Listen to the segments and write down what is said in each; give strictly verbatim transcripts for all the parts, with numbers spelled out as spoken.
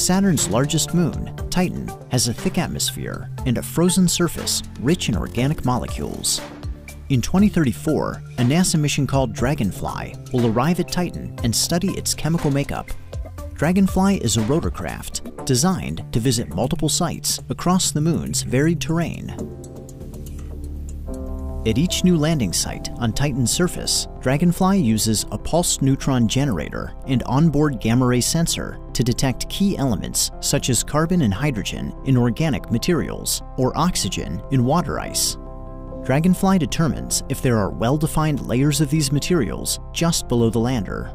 Saturn's largest moon, Titan, has a thick atmosphere and a frozen surface rich in organic molecules. In twenty thirty-four, a NASA mission called Dragonfly will arrive at Titan and study its chemical makeup. Dragonfly is a rotorcraft designed to visit multiple sites across the moon's varied terrain. At each new landing site on Titan's surface, Dragonfly uses a pulsed neutron generator and onboard gamma-ray sensor to detect key elements such as carbon and hydrogen in organic materials or oxygen in water ice. Dragonfly determines if there are well-defined layers of these materials just below the lander.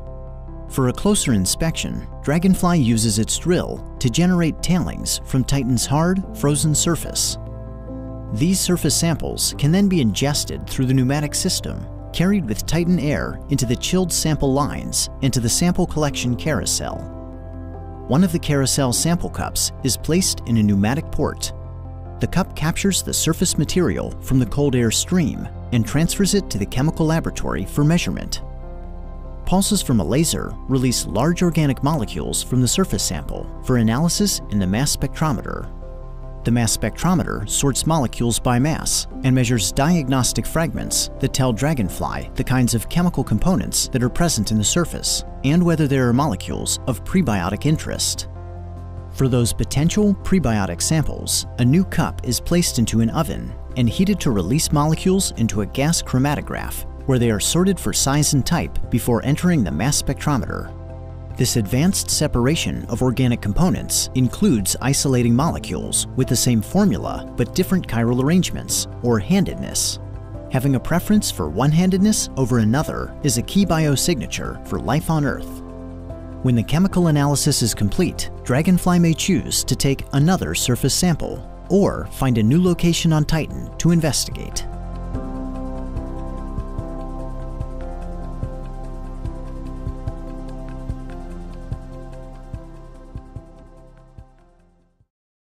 For a closer inspection, Dragonfly uses its drill to generate tailings from Titan's hard, frozen surface. These surface samples can then be ingested through the pneumatic system, carried with Titan air into the chilled sample lines and to the sample collection carousel. One of the carousel sample cups is placed in a pneumatic port. The cup captures the surface material from the cold air stream and transfers it to the chemical laboratory for measurement. Pulses from a laser release large organic molecules from the surface sample for analysis in the mass spectrometer. The mass spectrometer sorts molecules by mass and measures diagnostic fragments that tell Dragonfly the kinds of chemical components that are present in the surface and whether there are molecules of prebiotic interest. For those potential prebiotic samples, a new cup is placed into an oven and heated to release molecules into a gas chromatograph, where they are sorted for size and type before entering the mass spectrometer. This advanced separation of organic components includes isolating molecules with the same formula but different chiral arrangements, or handedness. Having a preference for one handedness over another is a key biosignature for life on Earth. When the chemical analysis is complete, Dragonfly may choose to take another surface sample or find a new location on Titan to investigate.